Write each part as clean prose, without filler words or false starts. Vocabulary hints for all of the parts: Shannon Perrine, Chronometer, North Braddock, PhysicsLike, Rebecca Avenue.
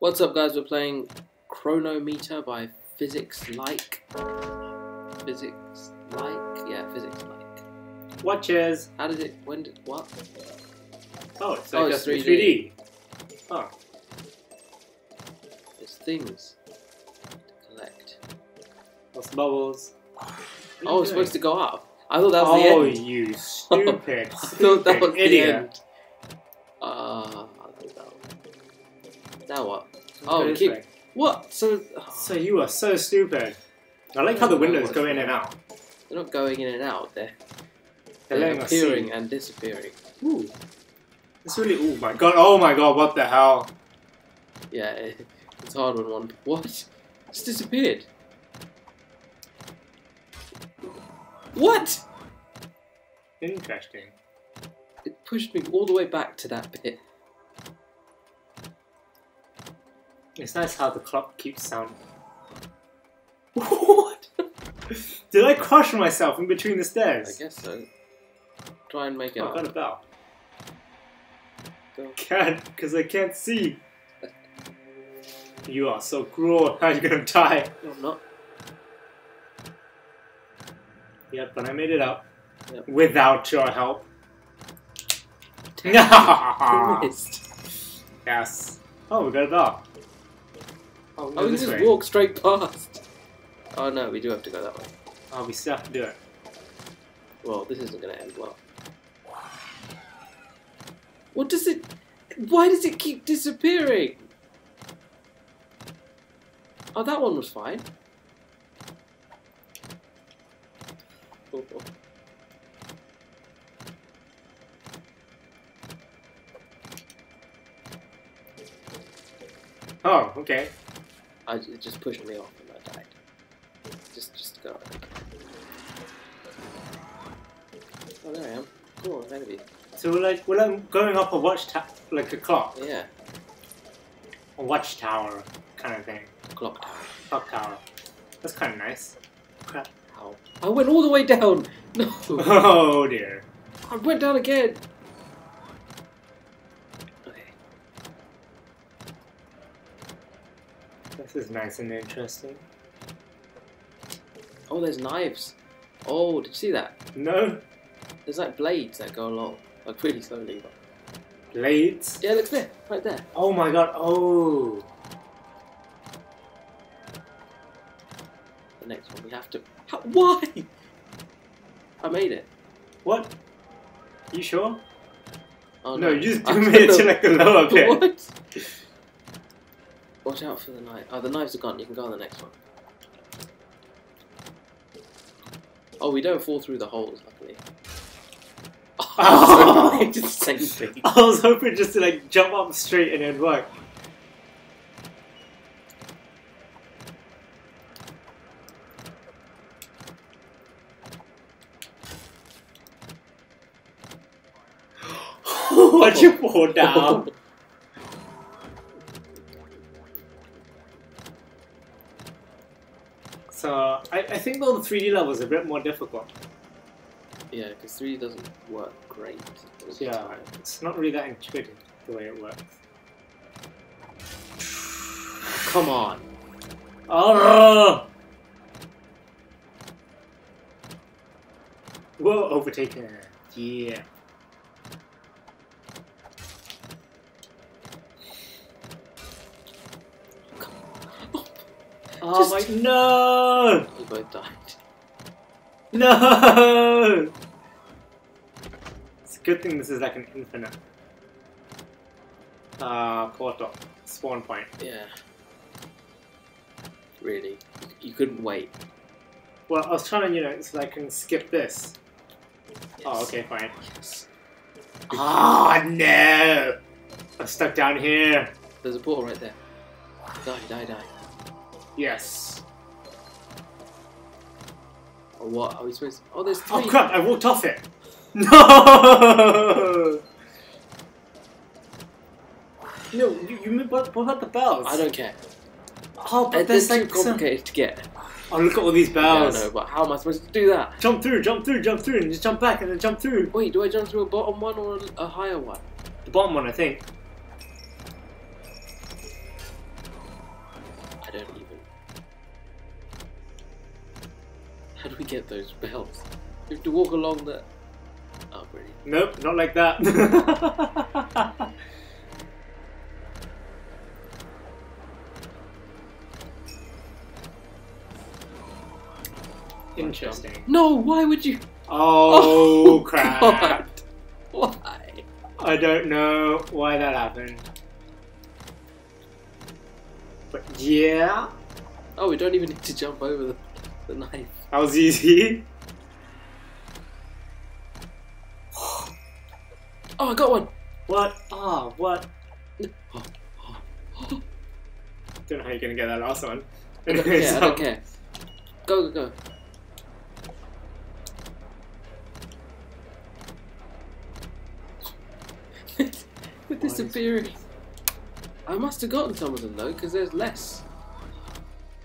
What's up, guys? We're playing Chronometer by PhysicsLike. Yeah, PhysicsLike. Watches. How does it? When? Did, what? Oh, it's like just 3D. Oh, there's things to collect. Lost bubbles. Oh, it's supposed to go up. I thought that was the end. Oh, you stupid! I thought that was the end. Now what? Oh, keep... What? So you are so stupid. I like how the windows go in and out. They're not going in and out. They're appearing and disappearing. Ooh. It's really... Oh my god. Oh my god. What the hell? Yeah, it's hard when one... What? It's disappeared. What? Interesting. It pushed me all the way back to that bit. It's nice how the clock keeps sounding. What? Did I crush myself in between the stairs? I guess so. Try and make it up. I got a bell. Can't, because I can't see. You are so cruel. How are you going to die? No, I'm not. Yep, but I made it up. Yep. Without your help. Yes. Oh, we got a bell. Oh, we can just walk straight past. Oh no, we do have to go that way. Oh, we still have to do it. Well, this isn't going to end well. What does it... Why does it keep disappearing? Oh, that one was fine. Oh, oh. Oh, okay. It just pushed me off and I died. Just go. Oh, there I am. Cool, I'm enemy. So we're like going up a watchtower, like a clock. Yeah. A watchtower kind of thing. Clock tower. Clock tower. That's kind of nice. Crap. Ow. I went all the way down. No. Oh dear. I went down again. This is nice and interesting. Oh, there's knives. Oh, did you see that? No. There's like blades that go along, like really slowly. Blades? Yeah, look there, right there. Oh my god, oh. The next one we have to... How? Why? I made it. What? You sure? Oh, no, you just made it to like a lower bit. What? Watch out for the knife. Oh, the knives are gone. You can go on the next one. Oh, we don't fall through the holes, luckily. Oh, oh! It just saved me. I was hoping just to like jump up straight and it'd work. Watch you fall down. So I think all the 3D levels are a bit more difficult. Yeah, because 3D doesn't work great. Yeah, it's not really that intuitive the way it works. Come on! Oh! Whoa, overtaking it. Yeah. Oh my, no! We both died. No! It's a good thing this is like an infinite portal spawn point. Yeah. Really? You couldn't wait. Well, I was trying to, you know, so I can skip this. Yes. Oh, okay, fine. Yes. Oh no! I'm stuck down here. There's a portal right there. Die, die, die. Yes. Oh, what? Are we supposed to... Oh, there's three. Oh, crap. I walked off it. No! No, you what about the bells? I don't care. Oh, but there's like too complicated to get. Oh, look at all these bells. Yeah, I know, but how am I supposed to do that? Jump through, jump through, jump through, and just jump back and then jump through. Wait, do I jump through a bottom one or a higher one? The bottom one, I think. there even? How do we get those bells? We have to walk along the... Oh, really? Nope, not like that. Interesting. No, why would you? Oh, crap. God. Why? I don't know why that happened. But yeah. Oh, we don't even need to jump over the knife. That was easy. Oh, I got one! What? Ah, oh, what? Don't know how you're gonna get that last one. Anyway, yeah, so... I don't care. Go, go, go. They're disappearing. I must have gotten some of them though, because there's less.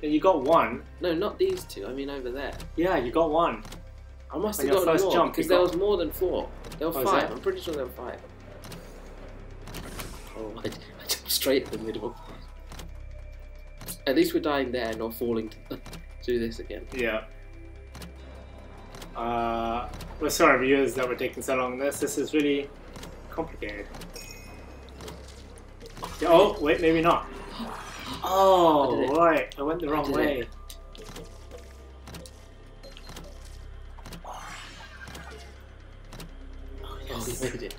You got one? No, not these two. I mean over there. Yeah, you got one. I must have gotten first more, because there was more than four. There were five. I'm pretty sure there were five. Oh, I jumped straight at the middle. At least we're dying there, not falling to do this again. Yeah. Well, sorry viewers that we're taking so long on this. This is really complicated. Yeah, oh, wait, maybe not. Oh, right. I went the wrong way. Oh, we made it.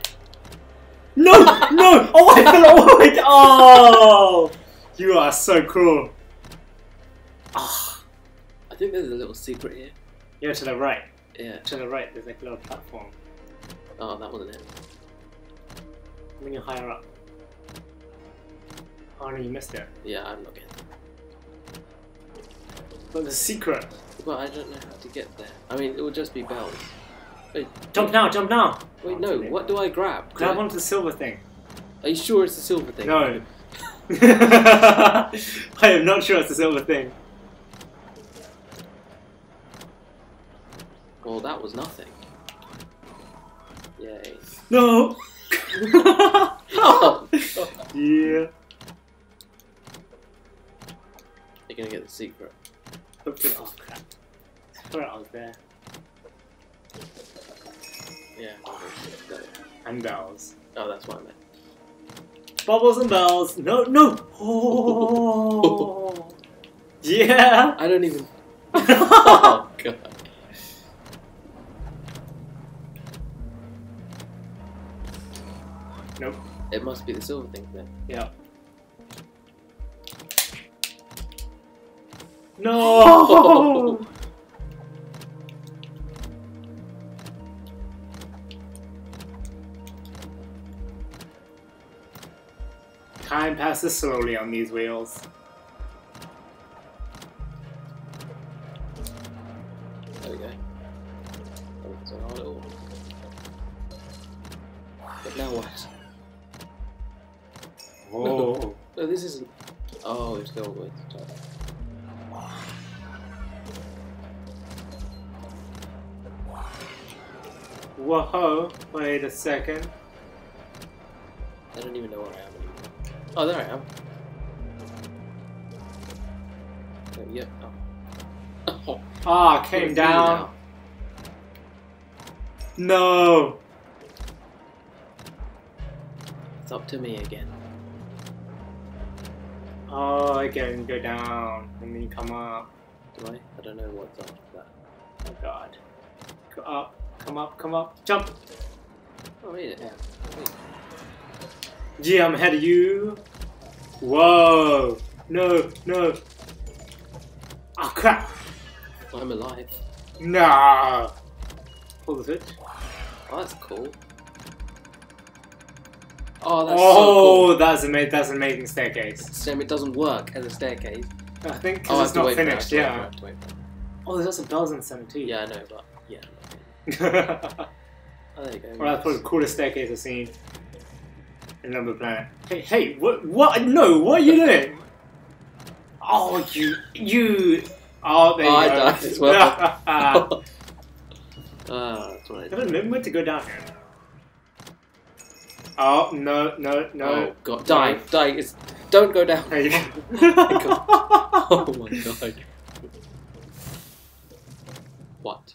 No! No! Oh, I fell away! Oh! You are so cruel. Oh. I think there's a little secret here. Yeah, to the right. Yeah. To the right, there's like a little platform. Oh, that wasn't it. When you're higher up. Oh no, you missed it. Yeah, I'm not getting it. But the secret. Well, I don't know how to get there. I mean, it will just be bells. Wait, jump now! Jump now! Wait, no. What do I grab? Grab onto the silver thing. Are you sure it's the silver thing? No. I am not sure it's the silver thing. Well, that was nothing. Yay. No. Oh. Yeah. You're gonna get the secret. Hopefully. Oh crap! Put it out there. Yeah, got it. And bells. Oh, that's what I meant. Bubbles and bells. No, no. Oh, yeah. I don't even. Oh god. Nope. It must be the silver thing then. Yeah. No. Time passes slowly on these wheels. There we go. It's a little... But now what? Oh. No, no, this isn't. Oh, it's going with the top. Whoa, wait a second. I don't even know where I am anymore. Oh, there I am. Oh, yep. Oh. Ah, oh, came down. No. It's up to me again. Oh, again, go down and then come up. Do I? I don't know what's after that. Oh, God. Go up. Come up, come up, jump! Oh, wait, yeah. Wait. Gee, I'm ahead of you! Whoa! No, no! Ah, oh, crap! I'm alive. Nah! Pull the switch. Oh, that's cool. Oh, that's so cool. That's an amazing staircase. Damn, it doesn't work as a staircase. I think because it's not finished, yeah. Oh, there's lots of bells in some too. Yeah, I know, but yeah. Oh, there you go. Well, that's probably the coolest staircase I've seen in another planet. Hey, hey, what? No, what are you doing? Oh, you. Oh, there you go. I died as well. That's what I did. I don't remember to go down here. Oh, no, no, no. Oh, God. Dying, dying. Don't go down. There you go. Oh my god. What?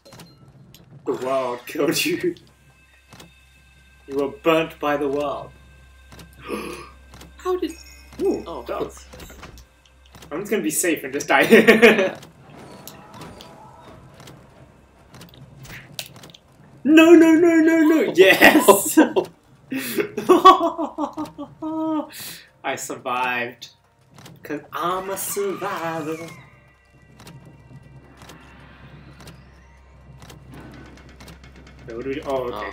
The world killed you. You were burnt by the world. How did... Ooh, oh, dogs. I'm just gonna be safe and just die. Yeah. No, no, no, no, no! Yes! I survived. Cause I'm a survivor. So what do we do? Oh, okay.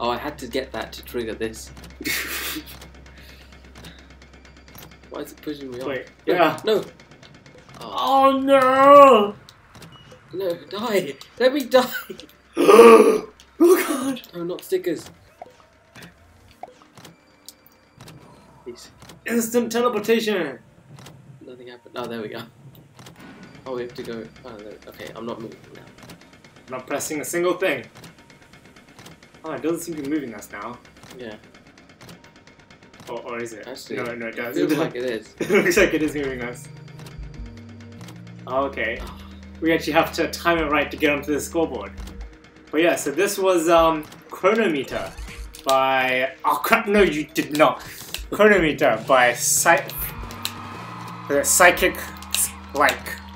Oh, I had to get that to trigger this. Why is it pushing me off? Wait, no, yeah. No! Oh. Oh no! No, die! Let me die! Oh god! No, not stickers. Please. Instant teleportation! Nothing happened. Oh, there we go. Oh, we have to go. Oh, there... Okay, I'm not moving now. I'm not pressing a single thing. Oh, it doesn't seem to be moving us now. Yeah. Or is it? Actually, no, no, it does. It looks like it is. It looks like it is moving us. Okay. Oh. We actually have to time it right to get onto the scoreboard. But yeah, so this was Chronometer by... Oh crap, no you did not. Chronometer by PhysicsLike.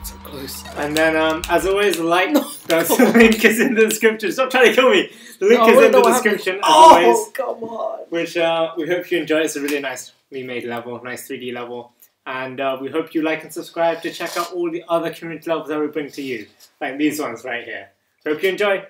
So close. And then, as always, like... No. The link is in the description. Stop trying to kill me! The link is in the description, as always. Oh, come on! Which we hope you enjoy. It's a really nicely made level, nice 3D level. And we hope you like and subscribe to check out all the other community levels that we bring to you. Like these ones right here. So hope you enjoy!